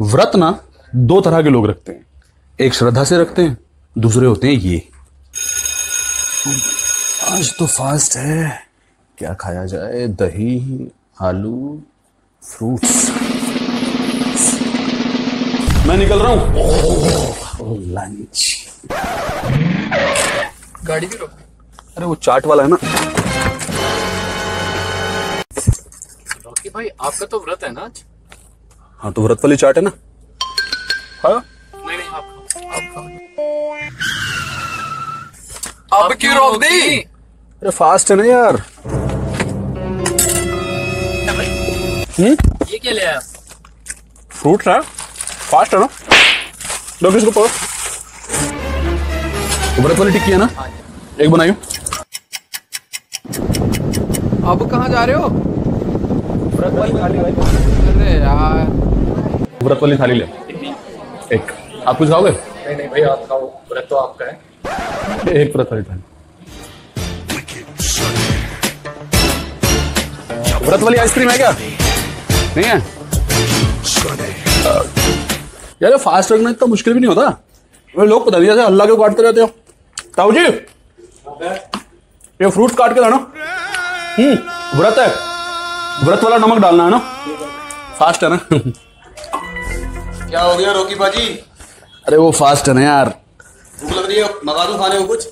व्रत ना दो तरह के लोग रखते हैं, एक श्रद्धा से रखते हैं, दूसरे होते हैं ये। आज तो फास्ट है, क्या खाया जाए? दही, आलू, फ्रूट्स। मैं निकल रहा हूँ, लंच। गाड़ी भी रोक। अरे वो चाट वाला है ना। रॉकी भाई, आपका तो व्रत है ना आज? हाँ, तो व्रत वाली चाट है ना? हाँ? नहीं नहीं, आप खाओ। अब क्यों रोक दी? अरे फास्ट है ना यार। ये क्या ले आया? फ्रूट है, फास्ट है ना? लो इसको पकड़ो। व्रत वाली टिक्की है ना? एक बनाइयो। अब कहाँ जा रहे हो? व्रत वाली थाली भाई। अरे यार, व्रत वाली थाली ले एक। आप कुछ खाओगे? नहीं नहीं भाई, आप खाओ, व्रत तो आपका है। एक व्रत वाली थाली, व्रत वाली आइसक्रीम है क्या? नहीं है यार। फास्ट रखना इतना मुश्किल भी नहीं होता। लोग पता नहीं जैसे अल्लाह को काटते रहते हो। ताऊ जी, ये फ्रूट काट के लाना। व्रत है, व्रत वाला नमक डालना है ना, फास्ट है ना। क्या हो गया रोकी भाजी? अरे वो फास्ट है ना यार, भूख लग रही है, मंगा दूं खाने को कुछ?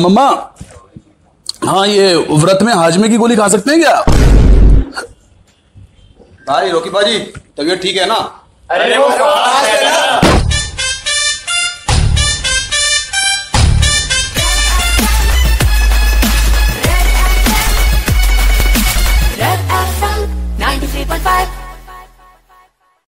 मम्मा, हाँ ये व्रत में हाजमे की गोली खा सकते हैं क्या? भाई रोकी भाजी, तबीयत ठीक है ना? अरे वो फास्ट है ना। Bye.